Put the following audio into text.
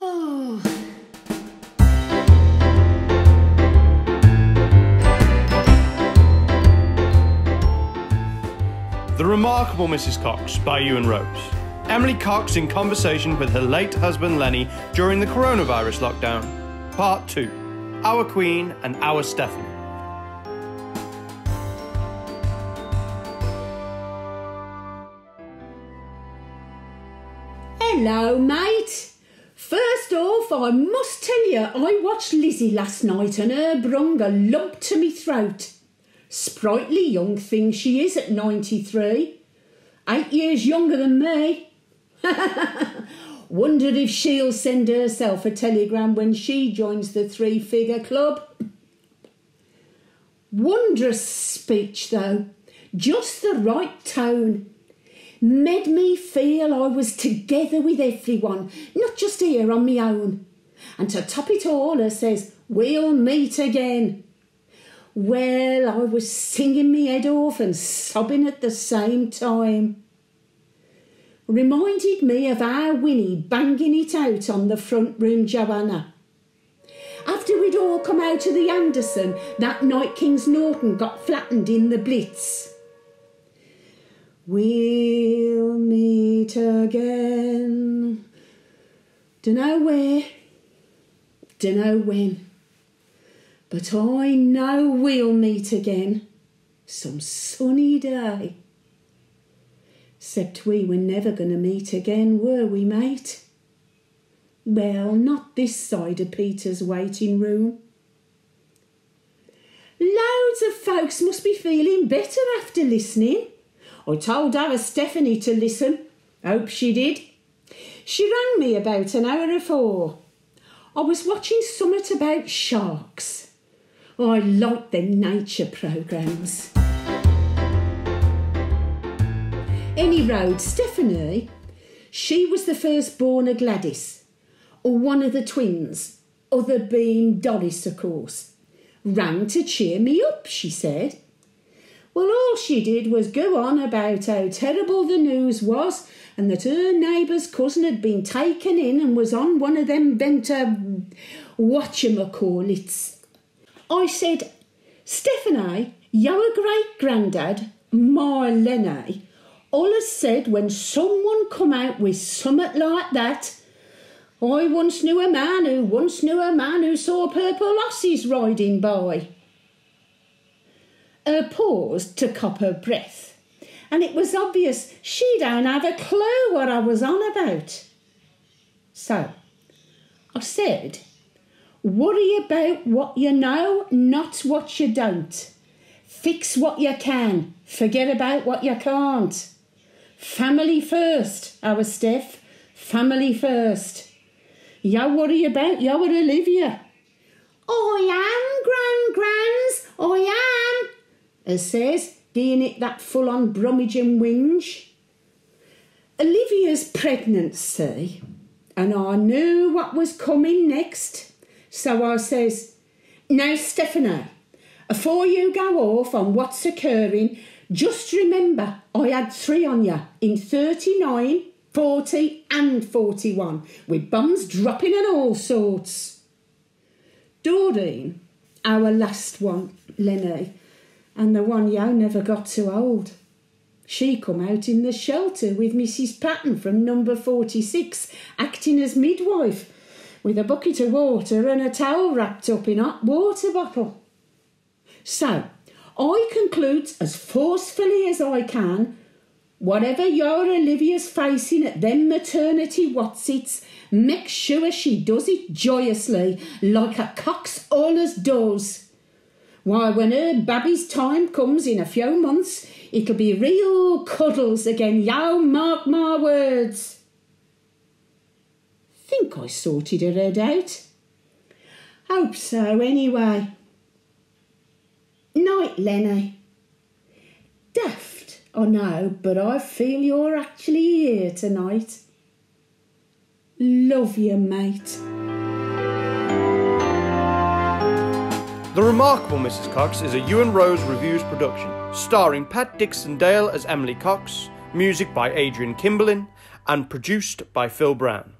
Oh. The Remarkable Mrs. Cox by Euan Rose. Emily Cox in conversation with her late husband Lenny during the coronavirus lockdown. Part 2. Our Queen and Our Stephanie. Hello, mate. First off, I must tell you, I watched Lizzie last night and her brung a lump to me throat. Sprightly young thing she is at 93. 8 years younger than me. Wonder if she'll send herself a telegram when she joins the three-figure club. Wondrous speech, though. Just the right tone. Made me feel I was together with everyone, not just here on me own. And to top it all, her says, we'll meet again. Well, I was singing me head off and sobbing at the same time. Reminded me of our Winnie banging it out on the front room Joanna. After we'd all come out of the Anderson, that night King's Norton got flattened in the Blitz. We'll meet again. Dunno where, dunno when, but I know we'll meet again some sunny day. Except we were never going to meet again, were we, mate? Well, not this side of Peter's waiting room. Loads of folks must be feeling better after listening. I told our Stephanie to listen. Hope she did. She rang me about an hour afore. I was watching something about sharks. Oh, I like them nature programmes. Any road, Stephanie, she was the firstborn of Gladys, or one of the twins, other being Doris, of course. Rang to cheer me up, she said. Well, all she did was go on about how terrible the news was and that her neighbour's cousin had been taken in and was on one of them whatchamacallits. I said, Stephanie, your great-granddad, my Lenny, allus said when someone come out with summat like that, I once knew a man who saw purple osses riding by. Her paused to cop her breath, and it was obvious she don't have a clue what I was on about. So, I said, worry about what you know, not what you don't. Fix what you can, forget about what you can't. Family first, our Steph, family first. You worry about your Olivia. I am, Gran-Grans, I am. Her says, giving it that full-on brummage and whinge. Olivia's pregnancy, and I knew what was coming next, so I says, now, Stephanie, afore you go off on what's occurring, just remember I had three on you in 39, 40 and 41, with bombs dropping and all sorts. Doreen, our last one, Lenny, and the one yo never got too old. She come out in the shelter with Mrs. Patton from number 46, acting as midwife, with a bucket of water and a towel wrapped up in hot water bottle. So, I conclude as forcefully as I can, whatever your Olivia's facing at them maternity whatsits, make sure she does it joyously, like a cox allus does. Why, when her babby's time comes in a few months, it'll be real cuddles again, yo, mark my words. Think I sorted her head out. Hope so, anyway. Night, Lenny. Daft, I know, but I feel you're actually here tonight. Love you, mate. The Remarkable Mrs. Cox is a Euan Rose Reviews production, starring Pat Dixon Dale as Emily Cox, music by Adrian Kimberlin, and produced by Phil Brown.